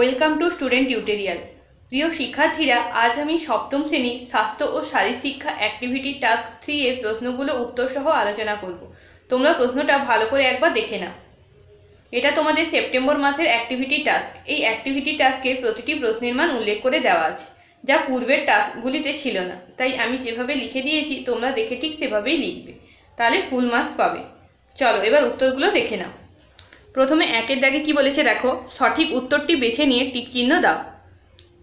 Welcome to student tutorial. प्रिय शिक्षार्थीरा, आज हमें सप्तम श्रेणी स्वास्थ्य और शारीरिक शिक्षा एक्टिविटी टास्क 3 एर प्रश्नगुलो उत्तर सह आलोचना करब। तुम्हारा प्रश्नटा भालो करे एकबार देखे नाओ। एटा तुम्हारे सेप्टेम्बर मासेर एक्टिविटी टास्क। एई एक्टिविटी टास्के प्रतिटी प्रश्नेर मान उल्लेख करे देवा आछे, जा पूर्वेर टास्कगुलिते छिलो ना। ताई आमी जेभावे लिखे दिएछि तोमरा देखे ठीक सेभावेई लिखबे, ताहले फुल मार्क्स पाबे। चलो एबार उत्तरगुलो देखे नाओ। प्रथमे एकेर दागे कि बोलेछे देखो, सठिक उत्तरटी बेछे निये टिक चिन्ह दाओ।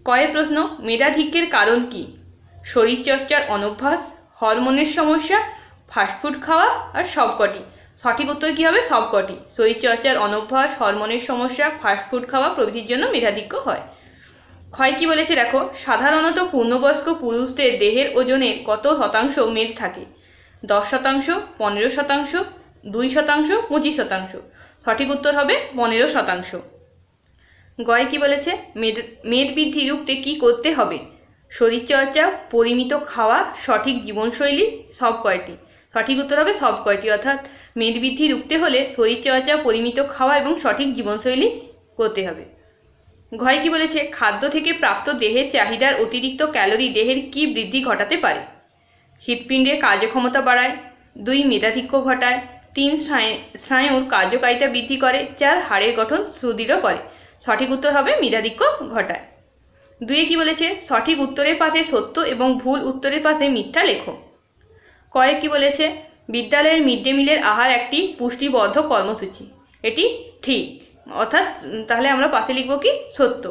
कय प्रश्न, मेधाधिक्येर कारण कि, शरीरचर्चार अनभ्यास, हरमोनेर समस्या, फास्टफूड खावा और सबकटी। सठिक उत्तर कि हबे? सबकटी। शरीरचर्चार अनभ्यास, हरमोनेर समस्या, फास्टफूड खावा प्रभृतिर जन्य मेधाधिक्य हय। क्षय कि बोलेछे देखो, साधारणत पूर्णवयस्क पुरुषदेर देहेर ओजने कत शतांश मेद थाके? 10%, 15%, 2%, 25%। सठिक उत्तर हबे 15%। गय कि बोलेछे, मेद बृद्धि रुखते कि करते हबे? शरीरचर्चा, परिमित खावा, सठिक जीवनशैली, सब कयटी। सठिक उत्तर हबे सब कयटी, अर्थात मेद बृद्धि रुखते हले शरीरचर्चा, परिमित खावा एबं सठिक जीवनशैली करते हबे। गय कि बोलेछे, खाद्य थेके प्राप्त देहेर चाहिदार अतिरिक्त क्यालोरि देहेर कि बृद्धि घटाते पारे? हृदपिंडेर कार्यक्षमता बाड़ाय, 2 मेधाधिक्य घटाय, 3 स्नायुर कार्यकारिता बृद्धि करे, 4 हाड़ेर गठन सुदृढ़ करे। सठिक उत्तर हबे मेधाधिक्य घटाय। 2 कि बोलेछे, सठिक उत्तरेर पाशे सत्य एबं भूल उत्तरेर पाशे मिथ्या लेखो। कय कि बोलेछे, विद्यालयेर मिड डे मिलेर आहार एकटी पुष्टिबर्धक कर्मसूची। एटी ठीक, अर्थात ताहले आमरा पाशे लिखब कि सत्य।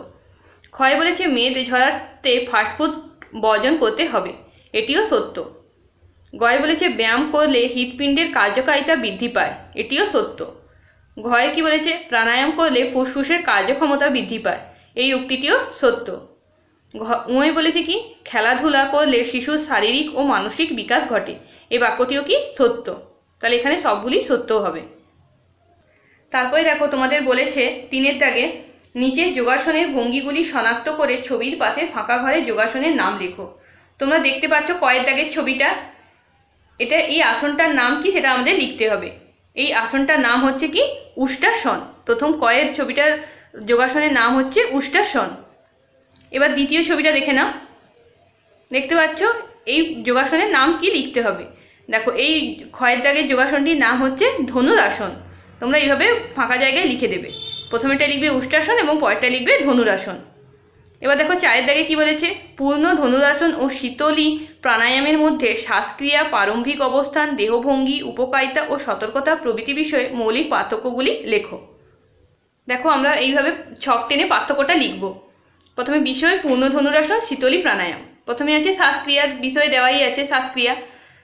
क्षय बोलेछे, मेद झराते फास्टफूड बर्जन करते हबे। एटिओ सत्य। गय बोलेछे, व्यायाम करले हृदपिंडेर कार्यकारिता बृद्धि पाय। एटिओ सत्य। गय कि बोलेछे, प्राणायाम करले फुसफुसेर कार्यक्षमता बृद्धि पाय। एई उक्तिटिओ सत्य। उय बोलेछे कि खेलाधूला करले शिशुर शारीरिक और मानसिक विकास घटे। एई वाक्यटिओ कि सत्य। ताहले एखाने सबगुली सत्य हबे। तारपरे देखो तोमादेर बोलेछे 3 दागे, नीचे योगासनेर भंगिगुली शनाक्त करे छबिर पाशे फाँका घरे योगासनेर नाम लेखो। तोमरा देखते पाচ্ছ कय दागेर छबिटा, एटा ए आसनटार नाम कि सेटा आमादेर लिखते हबे। ए आसनटार नाम हच्छे कि उष्ट्रासन। प्रथम कयेर छविटार योगासनेर नाम हच्छे उष्ट्रासन। एबार द्वितीय छविटा देखे नाओ, देखते पाচ্ছ ए योगासनेर नाम कि लिखते हबे। देखो एई खयेर दागेर योगासनटिर नाम हच्छे धनुरासन। तोमरा एइभाबे फाँका जायगाय लिखे देबे। प्रथमेटा लिखबे उष्ट्रासन एबं परेरटा लिखबे धनुरासन। एबार देखो 4 दागे कि बोलेछे, पूर्ण धनुरासन और शीतली प्राणायामेर मध्य श्वासक्रिया, प्रारम्भिक अवस्थान, देहभंगी, उपकारिता और सतर्कता प्रभृति विषय मौलिक पार्थक्यगुली लेखो। देखो आमरा एइभाबे छक टेने पार्थक्यटा लिखब। प्रथमे विषय पूर्ण धनुरासन, शीतली प्राणायाम। प्रथमे आछे श्वासक्रियार विषय देवाई आछे श्वासक्रिया,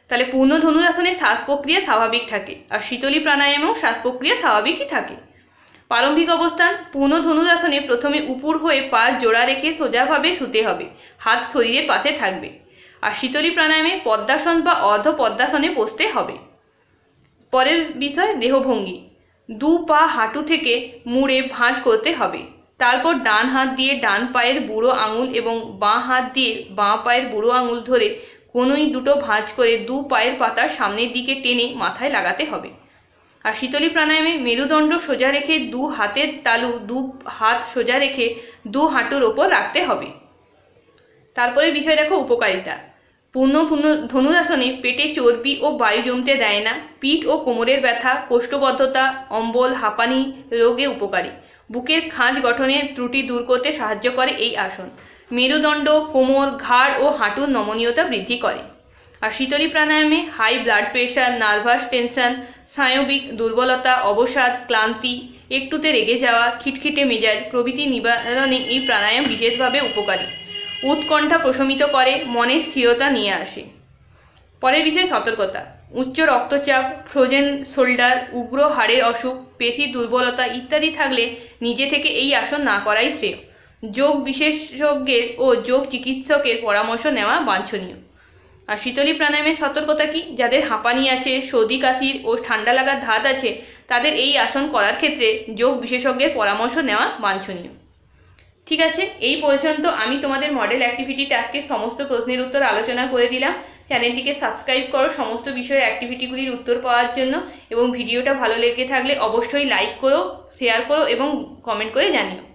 ताहले पूर्ण धनुरासने श्वास प्रक्रिया स्वाभाविक थाके और शीतली प्राणायामेও श्वास प्रक्रिया स्वाभाविकই थाके। प्रारम्भिक अवस्थान, पूर्ण धनुरासने प्रथमे उपुड़ हुए पा जोड़ा रेखे सोजा भावे शुते हबे, हाथ शरीरेर पाशे थाकबे। और शीतली प्राणायामे पद्मासन बा अर्ध पद्मासने बसते हबे। परेर विषय देहभंगी, दो पा हाटू थेके मुड़े भाँज करते हबे। तारपर डान हाथ दिए डान पायेर बुड़ो आंगुल एबं बाँ हाथ दिए बाँ पायेर बुड़ो आंगुल धरे कोनोई दुटो भाँज करे दो पायेर पाता सामनेर दिके टेने माथाय लागाते हबे। और शीतली प्राणायामे मेरुदंड सोजा रेखे दो हाथेर तालू दो हाथ सोजा रेखे दो हाटुर ओपर राखते हबे। तारपरेर विषय देखो उपकारिता, पूर्ण धनुरासने पेटे चर्बी और वायु जमते देय ना, पीठ और कोमरेर व्यथा, कोष्ठबद्धता, अम्बल, हाँपानी रोगे उपकारी, बुकेर खाँज गठने त्रुटि दूर करते साहाय्य करे एई आसन, मेरुदंड, कोमर, घाड़ और हाँटुर नमनीयता बृद्धि करे। और शीतली प्राणायामे high blood pressure, nervous tension, स्नायविक दुर्बलता, अवसाद, क्लांति, एकटूते रेगे जावा, खिटखिटे मेजाज प्रभृति निवारणे एई प्राणायाम विशेषभावे उपकारी। उत्कण्ठा प्रशमित करे, मने स्थिरता निये आसे। परेर विषय सतर्कता, उच्च रक्तचाप, फ्रोजेन शोल्डार, उग्र हाड़ेर असुख, पेशी दुर्बलता इत्यादि थाकले निजे थेके एई आसन ना कराई श्रेय। योग विशेषज्ञेर ओ योग चिकित्सकेर परामर्श नेওয়া वांछनीय। और शीतली प्राणायामेर सतर्कता कि, जादेर हाँपानी आछे, सर्दी काशिर और ठंडा लागार धात आछे तादेर एई आसन करार क्षेत्रे योग विशेषज्ञेर परामर्श नेওয়া वांछनीय। ठीक आछे, एई पर्यन्त आमी तोमादेर मडेल एक्टिविटी टास्केर समस्त प्रश्नेर उत्तर आलोचना करे दिलाम। चैनलटिके सबस्क्राइब करो समस्त विषयेर एक्टिविटीगुलिर उत्तर पाওয়ার জন্য। এবং ভিডিওটা ভালো লেগে থাকলে অবশ্যই লাইক করো, শেয়ার করো এবং কমেন্ট করে জানিও।